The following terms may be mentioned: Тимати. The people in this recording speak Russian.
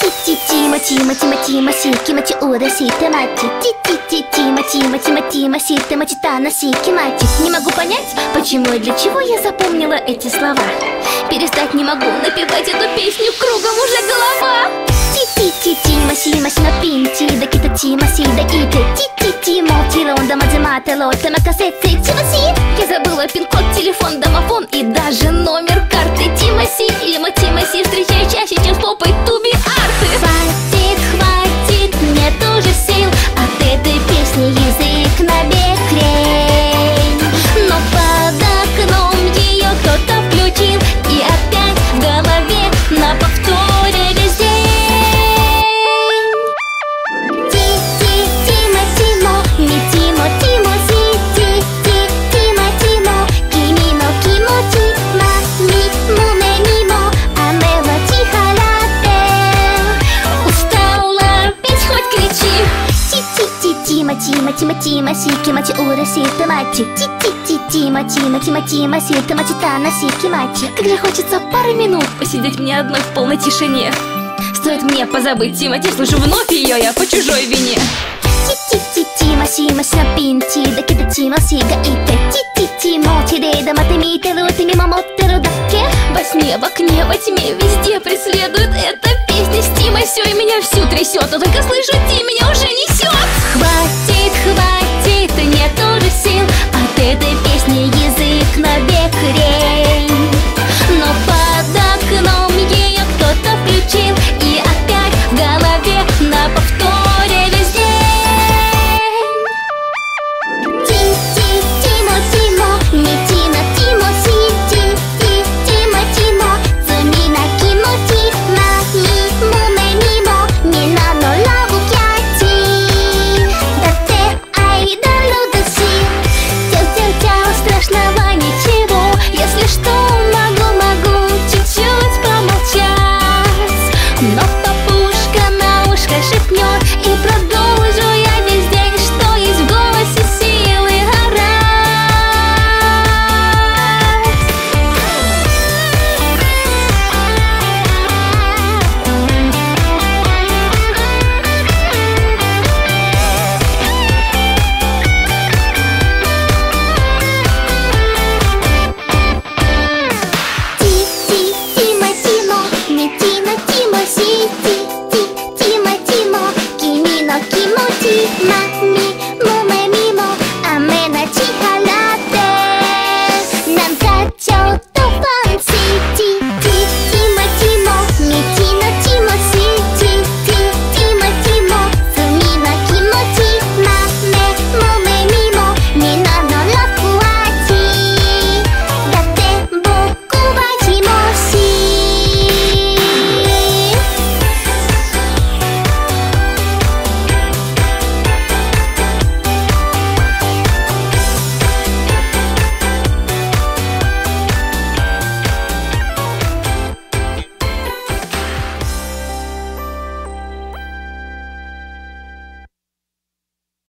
Тимати, Кимати, удаси, Тимати. Тимати, Тимати, таноси, Кимати. Не могу понять, почему и для чего я запомнила эти слова. Перестать не могу напевать эту песню, кругом уже голова. Тимати, пинти, да кита Тимати, да кита. Тимати, мадзимате, лотта, макасетти, Тимати. Я забыла пин-код, телефон, домофон и даже номер карты. Тимати или Матимати встречаю чаще, чем с попой туби. Хватит, мне тоже сил от этой песни язык набег лень. Но под окном ее кто-то включил, и опять в голове на повторе лезень. Тима, Тима, кимино, кимо, тима, ми, му. Тимати, Кимати, ураси, Тимати. Тимати, таноси, Кимати. Когда хочется пару минут посидеть мне одной в полной тишине, стоит мне позабыть Тимати, слышу вновь ее я по чужой вине. Тимати, пинти, да кита Тимати, да ите. Тимати, да матемите, лутими мамоттеру, да ке. Во сне, в окне, во тьме, везде преследует эта песня. С Тимати, и меня всю трясет, но только слышу Ти, меня уже не